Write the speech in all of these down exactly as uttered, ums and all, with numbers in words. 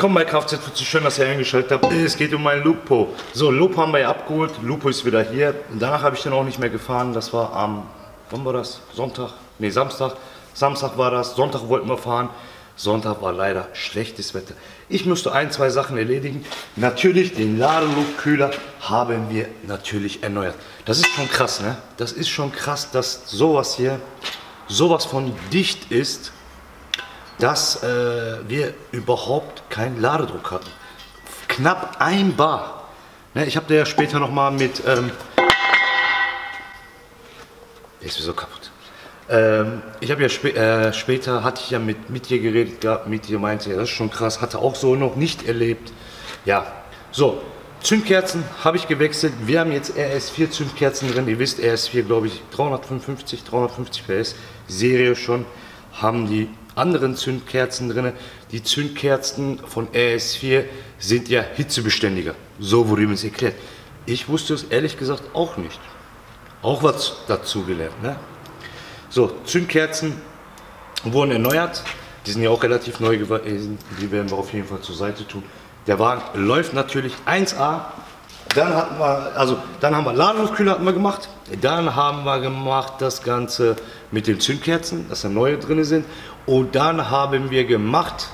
Willkommen bei Kfz Fuzies, schön, dass ihr eingeschaltet habt. Es geht um meinen Lupo. So, Lupo haben wir ja abgeholt, Lupo ist wieder hier. Danach habe ich den auch nicht mehr gefahren, das war am, wann war das? Sonntag? Ne, Samstag. Samstag war das, Sonntag wollten wir fahren. Sonntag war leider schlechtes Wetter. Ich musste ein, zwei Sachen erledigen. Natürlich, den Ladeluftkühler haben wir natürlich erneuert. Das ist schon krass, ne? Das ist schon krass, dass sowas hier, sowas von dicht ist, dass äh, wir überhaupt keinen Ladedruck hatten. Knapp ein Bar. Ne, ich habe da ja später nochmal mit... Ähm, der ist mir so kaputt. Ähm, ich habe ja spä äh, später, hatte ich ja mit Mitja geredet gehabt. Mitja meinte, ja, das ist schon krass, hatte auch so noch nicht erlebt. Ja, so, Zündkerzen habe ich gewechselt. Wir haben jetzt R S vier Zündkerzen drin. Ihr wisst, R S vier, glaube ich, dreihundertfünfundfünfzig, dreihundertfünfzig P S Serie schon, haben die anderen Zündkerzen drin. Die Zündkerzen von R S vier sind ja hitzebeständiger. So wurde mir es erklärt. Ich wusste es ehrlich gesagt auch nicht. Auch was dazu gelernt. Ne? So, Zündkerzen wurden erneuert. Die sind ja auch relativ neu gewesen. Die werden wir auf jeden Fall zur Seite tun. Der Wagen läuft natürlich eins A. Dann hatten wir, also dann haben wir Ladeluftkühler hatten wir gemacht, dann haben wir gemacht das Ganze mit den Zündkerzen, dass da neue drin sind, und dann haben wir gemacht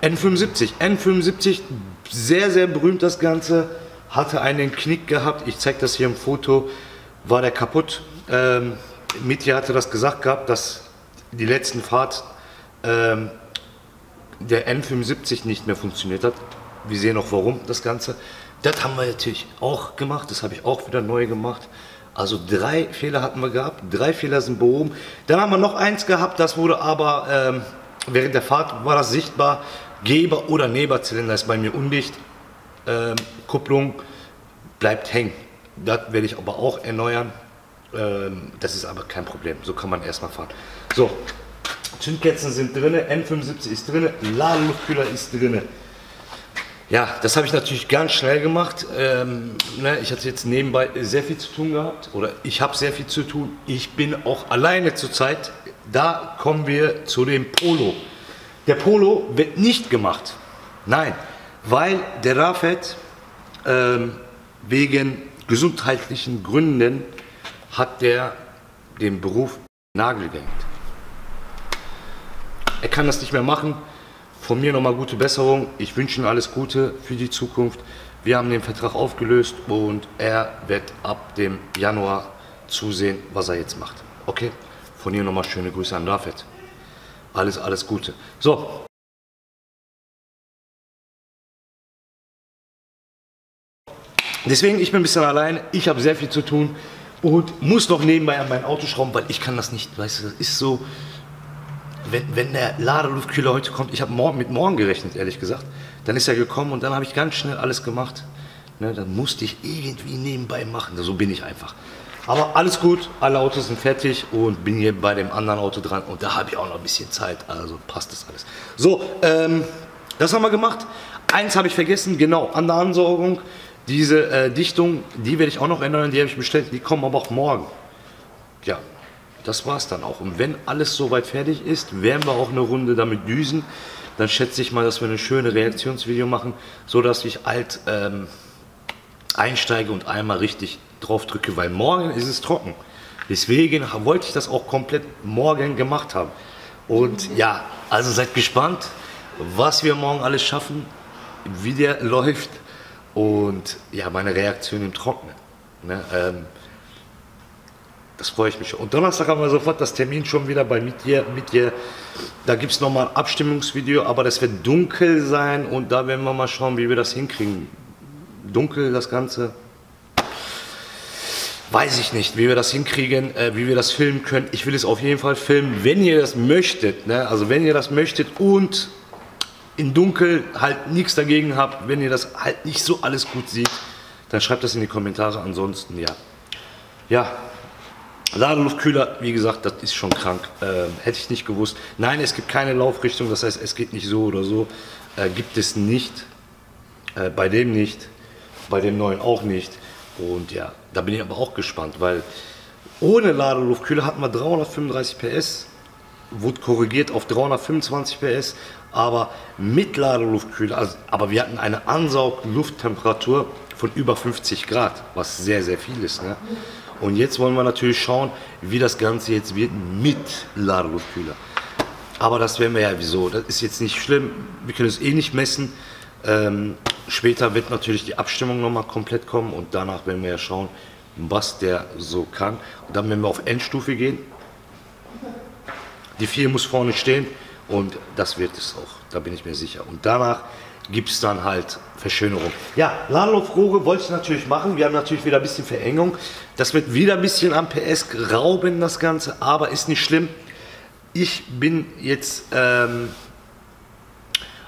N fünfundsiebzig, N fünfundsiebzig, sehr sehr berühmt das Ganze, hatte einen Knick gehabt, ich zeige das hier im Foto, war der kaputt, ähm, Mitja hatte das gesagt gehabt, dass die letzten Fahrt ähm, der N fünfundsiebzig nicht mehr funktioniert hat, wir sehen auch warum das Ganze. Das haben wir natürlich auch gemacht, das habe ich auch wieder neu gemacht. Also drei Fehler hatten wir gehabt, drei Fehler sind behoben. Dann haben wir noch eins gehabt, das wurde aber ähm, während der Fahrt war das sichtbar. Geber- oder Neberzylinder ist bei mir undicht. Ähm, Kupplung bleibt hängen. Das werde ich aber auch erneuern. Ähm, das ist aber kein Problem, so kann man erstmal fahren. So, Zündkerzen sind drin, N fünfundsiebzig ist drin, Ladeluftkühler ist drin. Ja, das habe ich natürlich ganz schnell gemacht. Ähm, ne, ich hatte jetzt nebenbei sehr viel zu tun gehabt oder ich habe sehr viel zu tun. Ich bin auch alleine zurzeit. Da kommen wir zu dem Polo. Der Polo wird nicht gemacht. Nein, weil der Rafet ähm, wegen gesundheitlichen Gründen hat der den Beruf Nagel gehängt. Er kann das nicht mehr machen. Von mir nochmal gute Besserung. Ich wünsche Ihnen alles Gute für die Zukunft. Wir haben den Vertrag aufgelöst und er wird ab dem Januar zusehen, was er jetzt macht. Okay? Von hier nochmal schöne Grüße an David. Alles, alles Gute. So. Deswegen, ich bin ein bisschen allein. Ich habe sehr viel zu tun und muss noch nebenbei an mein Auto schrauben, weil ich kann das nicht. Weißt du, das ist so... Wenn, wenn der Ladeluftkühler heute kommt, ich habe morgen, mit morgen gerechnet, ehrlich gesagt, dann ist er gekommen und dann habe ich ganz schnell alles gemacht. Ne, dann musste ich irgendwie nebenbei machen, so bin ich einfach. Aber alles gut, alle Autos sind fertig und bin hier bei dem anderen Auto dran und da habe ich auch noch ein bisschen Zeit, also passt das alles. So, ähm, das haben wir gemacht. Eins habe ich vergessen, genau, an der Ansaugung, diese äh, Dichtung, die werde ich auch noch ändern, die habe ich bestellt, die kommen aber auch morgen. Ja. Das war's dann auch. Und wenn alles soweit fertig ist, werden wir auch eine Runde damit düsen. Dann schätze ich mal, dass wir eine schöne Reaktionsvideo machen, so dass ich alt ähm, einsteige und einmal richtig drauf drücke, weil morgen ist es trocken. Deswegen wollte ich das auch komplett morgen gemacht haben. Und ja, also seid gespannt, was wir morgen alles schaffen, wie der läuft und ja, meine Reaktion im Trocknen. Ne? Ähm, Das freue ich mich schon. Und Donnerstag haben wir sofort das Termin schon wieder bei Mitja. Mitja. Da gibt es nochmal ein Abstimmungsvideo, aber das wird dunkel sein und da werden wir mal schauen, wie wir das hinkriegen. Dunkel das Ganze. Weiß ich nicht, wie wir das hinkriegen, äh, wie wir das filmen können. Ich will es auf jeden Fall filmen, wenn ihr das möchtet. Ne? Also wenn ihr das möchtet und in Dunkel halt nichts dagegen habt, wenn ihr das halt nicht so alles gut seht, dann schreibt das in die Kommentare. Ansonsten ja. Ja. Ladeluftkühler, wie gesagt, das ist schon krank, ähm, hätte ich nicht gewusst. Nein, es gibt keine Laufrichtung, das heißt, es geht nicht so oder so, äh, gibt es nicht, äh, bei dem nicht, bei dem neuen auch nicht. Und ja, da bin ich aber auch gespannt, weil ohne Ladeluftkühler hatten wir dreihundertfünfunddreißig P S, wurde korrigiert auf dreihundertfünfundzwanzig P S, aber mit Ladeluftkühler, also, aber wir hatten eine Ansaug-Lufttemperatur von über fünfzig Grad, was sehr, sehr viel ist. Ne? Und jetzt wollen wir natürlich schauen, wie das Ganze jetzt wird mit Ladeluftkühler. Aber das werden wir ja wieso, das ist jetzt nicht schlimm, wir können es eh nicht messen. Ähm, später wird natürlich die Abstimmung nochmal komplett kommen und danach werden wir ja schauen, was der so kann. Und dann werden wir auf Endstufe gehen. Die vier muss vorne stehen und das wird es auch, da bin ich mir sicher. Und danach gibt es dann halt Verschönerung. Ja, Ladeluftrohre wollte ich natürlich machen, wir haben natürlich wieder ein bisschen Verengung. Das wird wieder ein bisschen am P S rauben, das Ganze, aber ist nicht schlimm. Ich bin jetzt, ähm,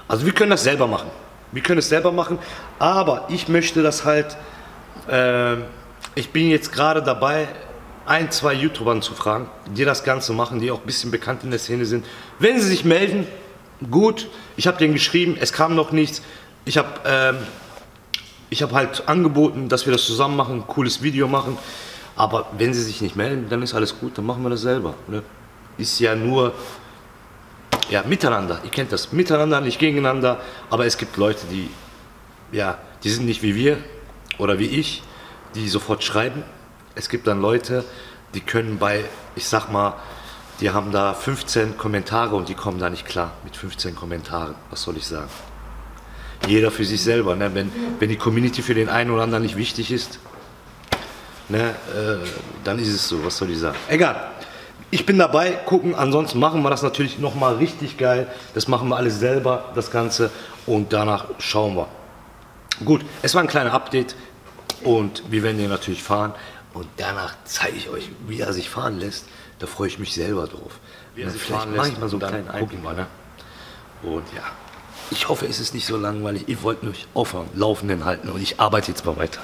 also wir können das selber machen. Wir können es selber machen, aber ich möchte das halt, äh, ich bin jetzt gerade dabei, ein, zwei YouTubern zu fragen, die das Ganze machen, die auch ein bisschen bekannt in der Szene sind. Wenn sie sich melden, gut, ich habe denen geschrieben, es kam noch nichts. Ich habe ähm, ich habe halt angeboten, dass wir das zusammen machen, ein cooles Video machen. Aber wenn sie sich nicht melden, dann ist alles gut, dann machen wir das selber. Ne? Ist ja nur... Ja, miteinander, ihr kennt das, miteinander, nicht gegeneinander, aber es gibt Leute, die, ja, die sind nicht wie wir oder wie ich, die sofort schreiben. Es gibt dann Leute, die können bei, ich sag mal, die haben da fünfzehn Kommentare und die kommen da nicht klar mit fünfzehn Kommentaren, was soll ich sagen. Jeder für sich selber, ne? wenn, wenn die Community für den einen oder anderen nicht wichtig ist, ne? äh, dann ist es so, was soll ich sagen, egal. Ich bin dabei, gucken, ansonsten machen wir das natürlich nochmal richtig geil. Das machen wir alles selber, das Ganze, und danach schauen wir. Gut, es war ein kleiner Update und wir werden den natürlich fahren und danach zeige ich euch, wie er sich fahren lässt. Da freue ich mich selber drauf. Wie er sich fahren lässt, mal so einen kleinen gucken wir, ne? Und ja, ich hoffe, es ist nicht so langweilig. Ich wollte mich auf dem Laufenden halten und ich arbeite jetzt mal weiter.